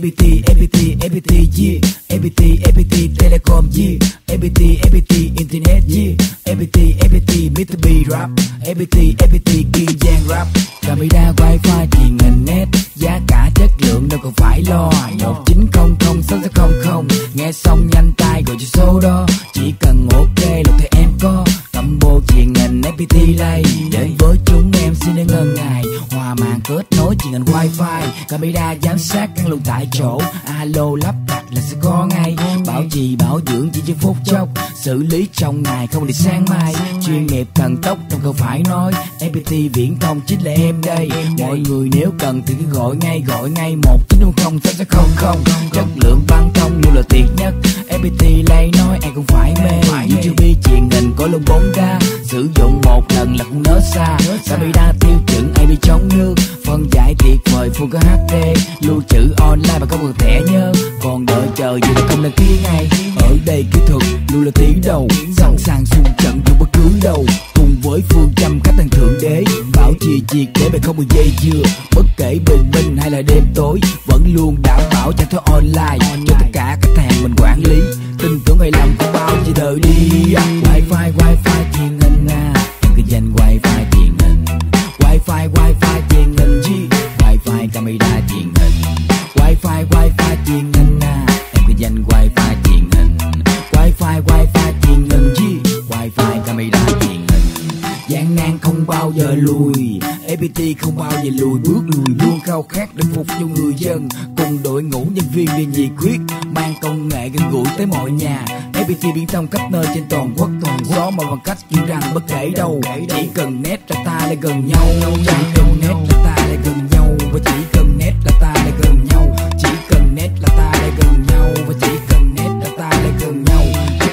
FPT, yeah. FPT Telecom, yeah. FPT Internet, yeah. FPT Mitsubishi rap, FPT Kiên Giang rap. Camera wifi thì ngành net, giá cả chất lượng đâu cần phải lo. 1900 600. Nghe xong nhanh tay gọi cho số đó, chỉ cần ok là thầy em có. Combo chuyện ngành FPT lay, đến với chúng em xin đừng ngần ngại. Hòa màn kết nối chuyện ngành wifi, camera giám sát căn luôn tại chỗ. Alo lắp đặt là sẽ có ngay, bảo trì bảo dưỡng chỉ trong phút chốc, xử lý trong ngày không để sáng mai. Chuyên nghiệp thần tốc trong không phải nói, FPT viễn thông chính là em đây. Mọi người nếu cần thì cứ gọi ngay 1900 600. Chất lượng băng thông luôn là tuyệt nhất. FPT lay nói ai cũng phải mê. YouTube truyền hình có luôn 4K, sử dụng một lần là cũng nỡ xa. Camera tiêu chuẩn IP chống nước, phân giải tuyệt vời full HD, lưu trữ online mà không cần thẻ nhớ. Còn đợi chờ gì thì không đăng ký ngay. Ở đây kỹ thuật luôn là tiến đầu, sẵn sàng xung trận dù bất cứ đâu. Cùng với phương châm khách hàng thượng đế, bảo trì triệt để mà không một dây dưa. Bất kể bình minh hay là đêm tối, vẫn luôn đảm bảo trả thuế online cho tất cả khách hàng mình quản lý. Tin tưởng hay lòng không bao giờ đợi đi. Wifi truyền hình à, em kinh doanh wifi truyền hình. Wifi truyền hình gì? Wifi camera truyền hình. Wifi truyền hình à, em kinh doanh wifi truyền hình. Wifi truyền hình gì? Wifi camera truyền hình. Gian nan không bao giờ lùi, FPT không bao giờ lùi bước lùi, luôn khao khát để phục vụ người dân. Cùng đội ngũ nhân viên liền nhiệt huyết, mang công nghệ gần gũi tới mọi nhà. FPT viễn thông khắp nơi trên toàn quốc, gió mà bằng cách kêu rằng bất kể đâu, chỉ cần nét ra ta lại gần nhau. Chỉ cần nét